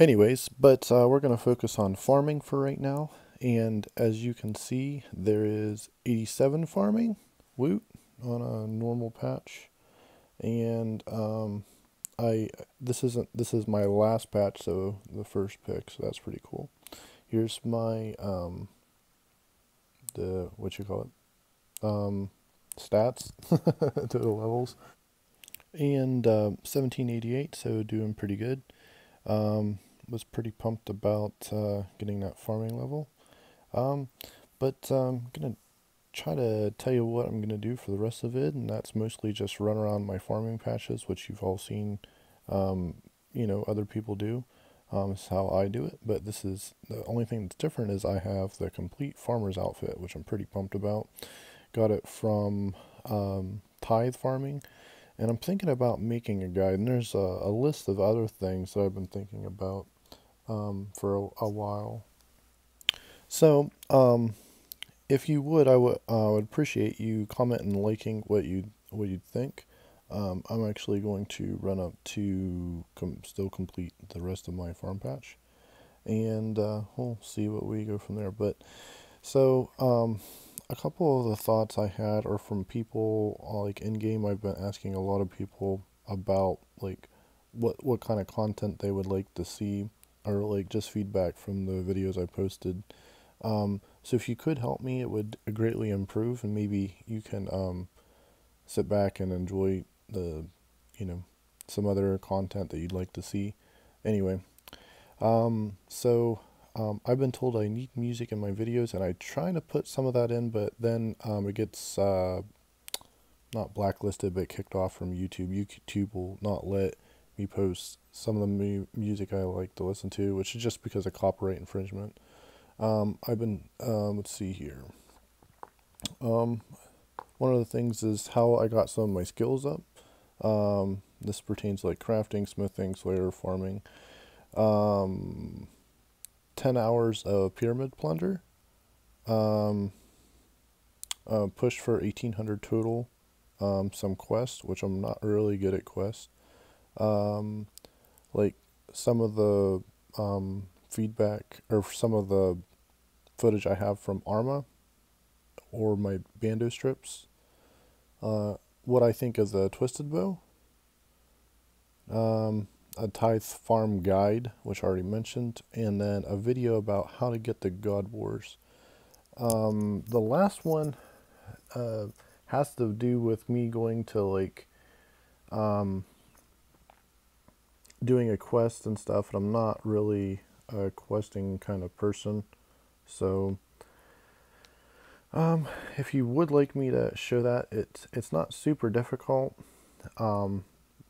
Anyways, but we're going to focus on farming for right now. And as you can see, there is 87 farming woot on a normal patch. And this is my last patch, so the first pick, so that's pretty cool. Here's my stats total levels, and 1788, so doing pretty good. Was pretty pumped about getting that farming level. I'm gonna try to tell you what I'm gonna do for the rest of it, and that's mostly just run around my farming patches, which you've all seen you know, other people do. This is how I do it, but this is the only thing that's different is I have the complete farmer's outfit, which I'm pretty pumped about. Got it from Tithe Farming, and I'm thinking about making a guide, and there's a list of other things that I've been thinking about for a while. So if you would, I would appreciate you commenting and liking what you'd think. I'm actually going to run up to still complete the rest of my farm patch, and we'll see what we go from there. But so a couple of the thoughts I had are from people like in game. I've been asking a lot of people about like what kind of content they would like to see, or like just feedback from the videos I posted. So if you could help me, it would greatly improve, and maybe you can sit back and enjoy the, you know, some other content that you'd like to see. Anyway, I've been told I need music in my videos, and I try to put some of that in, but then it gets not blacklisted, but kicked off from YouTube. YouTube will not let me post some of the music I like to listen to, which is just because of copyright infringement. I've been, let's see here. One of the things is how I got some of my skills up. This pertains to like crafting, smithing, slayer, farming. 10 hours of pyramid plunder. Push for 1800 total. Some quests, which I'm not really good at quests. Like some of the, feedback or some of the footage I have from Arma or my Bandos trips, what I think of the Twisted bow, a Tithe Farm guide, which I already mentioned, and then a video about how to get the God Wars. The last one has to do with me going to like doing a quest and stuff, and I'm not really a questing kind of person, so if you would like me to show that, it's not super difficult.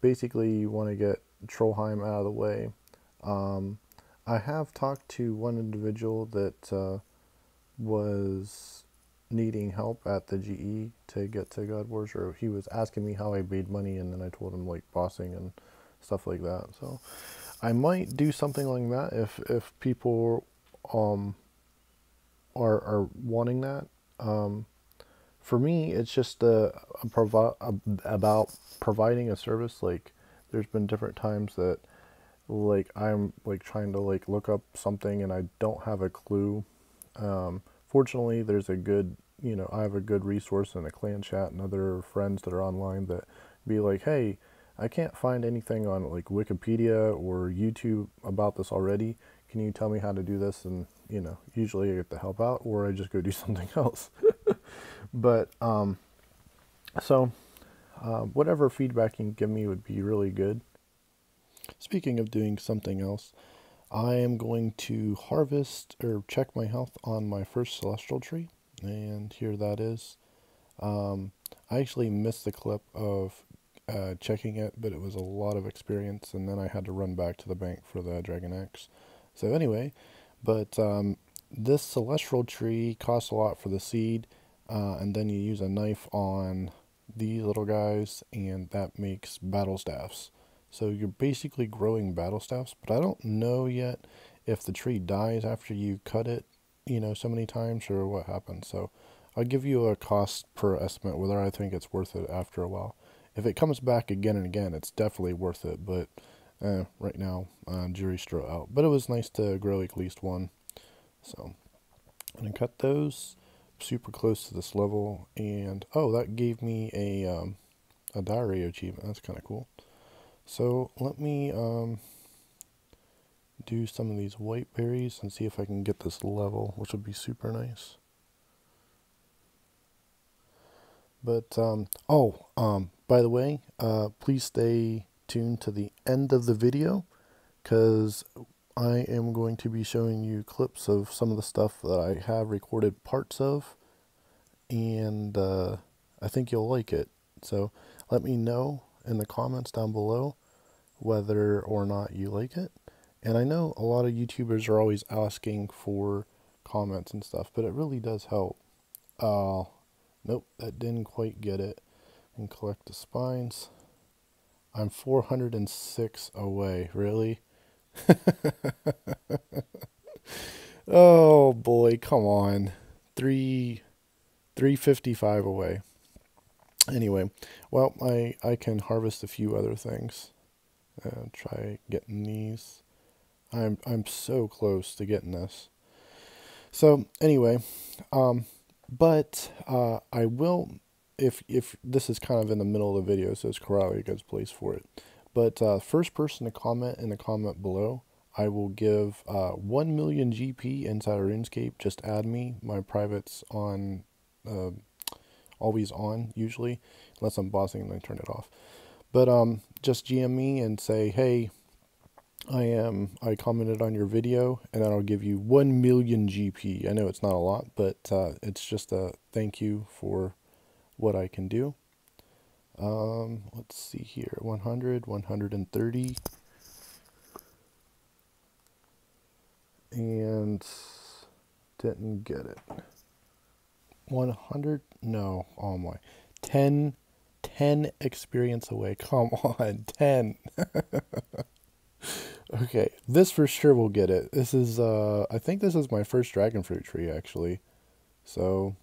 Basically you want to get Trollheim out of the way. I have talked to one individual that was needing help at the GE to get to God Wars, or he was asking me how I made money, and then I told him like bossing and stuff like that. So I might do something like that if people are wanting that. For me, it's just about providing a service. Like there's been different times that like I'm like trying to like look up something and I don't have a clue. Fortunately, there's a good, you know, I have a good resource in a clan chat and other friends that are online that be like, hey, I can't find anything on like Wikipedia or YouTube about this already. Can you tell me how to do this? And, you know, usually I get to help out, or I just go do something else. But, whatever feedback you can give me would be really good. Speaking of doing something else, I am going to harvest or check my health on my first celestial tree. And here that is. I actually missed the clip of checking it, but it was a lot of experience, and then I had to run back to the bank for the dragon axe. So anyway, but this celestial tree costs a lot for the seed, and then you use a knife on these little guys, and that makes battle staffs. So you're basically growing battle staffs, but I don't know yet if the tree dies after you cut it, you know, so many times, or what happens. So I'll give you a cost per estimate whether I think it's worth it after a while. If it comes back again and again, it's definitely worth it, but right now jury straw out, but it was nice to grow at least one. So I'm gonna cut those super close to this level, and oh, that gave me a die radio achievement. That's kind of cool. So let me do some of these white berries and see if I can get this level, which would be super nice. But by the way, please stay tuned to the end of the video, because I am going to be showing you clips of some of the stuff that I have recorded parts of, and I think you'll like it. So let me know in the comments down below whether or not you like it. And I know a lot of YouTubers are always asking for comments and stuff, but it really does help. Nope, that didn't quite get it. And collect the spines. I'm 406 away, really? Oh boy, come on. 355 away. Anyway, well, I can harvest a few other things. Try getting these. I'm so close to getting this. So anyway, I will, if this is kind of in the middle of the video, so it's Corralio Goes Place for it. But first person to comment in the comment below, I will give 1 million GP inside of RuneScape. Just add me. My private's on, always on usually, unless I'm bossing and I turn it off. But just GM me and say, hey, I commented on your video, and then I'll give you 1 million GP. I know it's not a lot, but it's just a thank you for what I can do. Let's see here, 100, 130, and didn't get it. 100, no, oh my, 10 experience away, come on, 10. Okay, this for sure will get it. This is, I think this is my first dragon fruit tree, actually. So,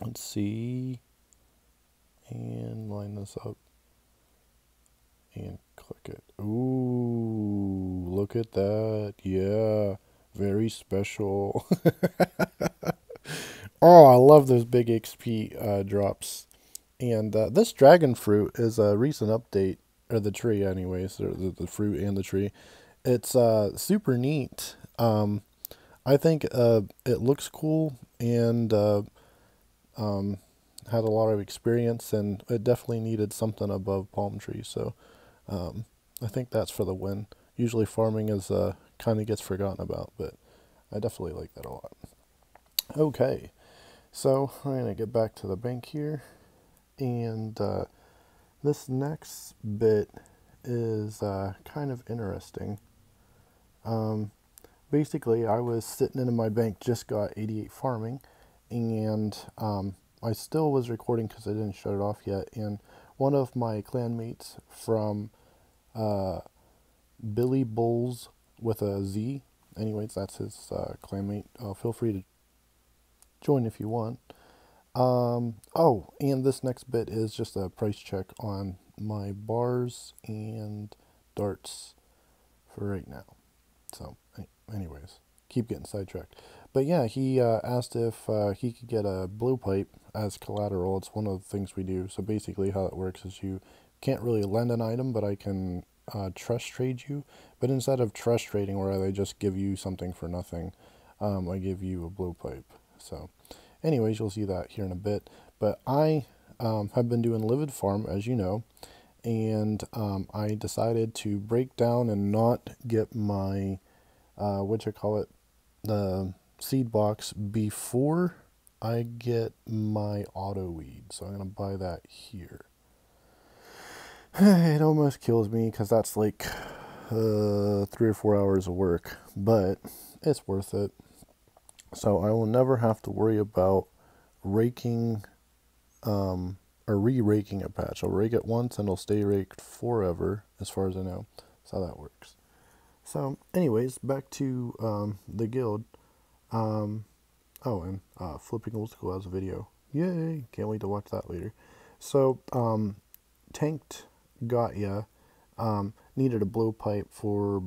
let's see, and line this up, and click it. Ooh, look at that, yeah, very special. Oh, I love those big XP drops. And this dragon fruit is a recent update, or the tree anyways, or the fruit and the tree. It's super neat. I think it looks cool, and had a lot of experience, and it definitely needed something above palm trees. So I think that's for the win. Usually farming is kind of gets forgotten about, but I definitely like that a lot. Okay, so I'm gonna get back to the bank here, and this next bit is kind of interesting. Basically, I was sitting in my bank, just got 88 farming, and I still was recording because I didn't shut it off yet, and one of my clanmates from Billy Bulls with a Z, anyways, that's his clanmate. Feel free to join if you want. Oh, and this next bit is just a price check on my bars and darts for right now. So anyways, keep getting sidetracked. But yeah, he asked if he could get a blowpipe as collateral. It's one of the things we do. So basically how it works is you can't really lend an item, but I can trust trade you. But instead of trust trading, where they just give you something for nothing, I give you a blowpipe. So anyways, you'll see that here in a bit. But I have been doing Livid Farm, as you know, and I decided to break down and not get my, the seed box before I get my auto weed. So I'm going to buy that here. It almost kills me because that's like 3 or 4 hours of work, but it's worth it. So I will never have to worry about raking or re-raking a patch. I'll rake it once and it'll stay raked forever, as far as I know. That's how that works. So anyways, back to the guild. Oh, and Flipping Old School has a video. Yay! Can't wait to watch that later. So Tanked got ya. needed a blowpipe for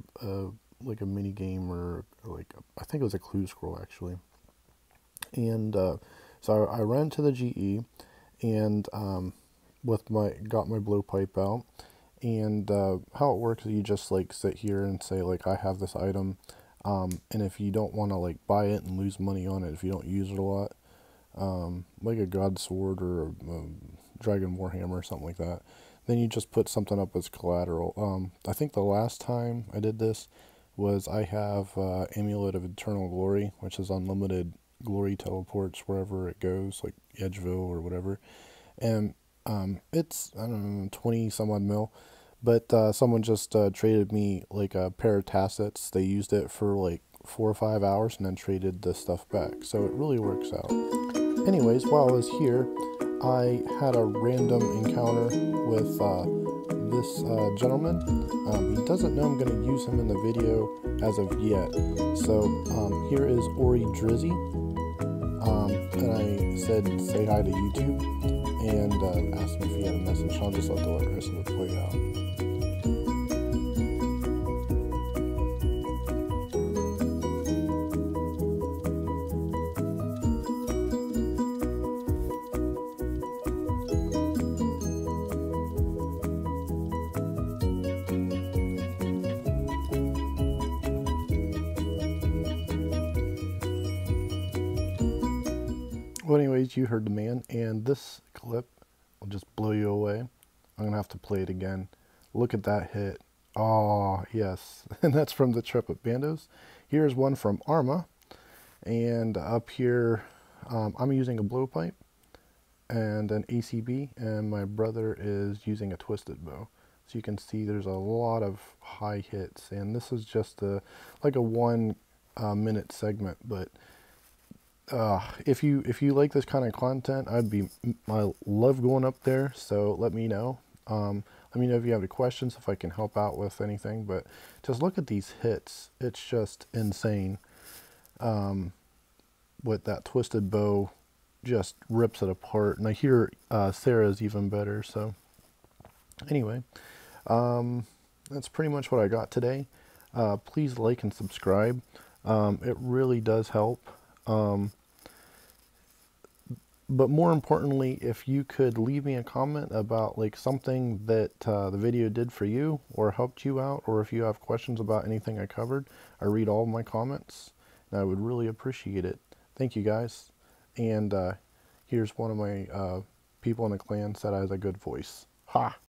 like a mini game or like I think it was a clue scroll actually. And so I ran to the GE and got my blowpipe out. And how it works is you just like sit here and say like I have this item, and if you don't want to like buy it and lose money on it if you don't use it a lot, like a god sword or a dragon warhammer or something like that, then you just put something up as collateral. I think the last time I did this was I have Amulet of Eternal Glory, which is unlimited glory teleports wherever it goes, like Edgeville or whatever, and it's, I don't know, 20 some odd mil, but someone just traded me like a pair of tassets. They used it for like 4 or 5 hours and then traded the stuff back, so it really works out. Anyways, while I was here, I had a random encounter with this gentleman. He doesn't know I'm going to use him in the video as of yet, so here is Ori Drizzy, and I said say hi to YouTube, and asked him if he had a message. I'll just let the rest of it play out. Well, anyways, you heard the man, and this clip will just blow you away. I'm going to have to play it again. Look at that hit. Oh, yes. And that's from the trip at Bandos. Here's one from Arma. And up here, I'm using a blowpipe and an ACB, and my brother is using a twisted bow. So you can see there's a lot of high hits, and this is just like a 1 minute segment, but... if you like this kind of content, I love going up there, so let me know. Let me know if you have any questions, if I can help out with anything, but just look at these hits. It's just insane. With that twisted bow, just rips it apart, and I hear Sarah's even better. So anyway, that's pretty much what I got today. Please like and subscribe. It really does help. But more importantly, if you could leave me a comment about like something that the video did for you or helped you out, or if you have questions about anything I covered, I read all of my comments and I would really appreciate it. Thank you guys. And here's one of my people in the clan said I had a good voice. Ha!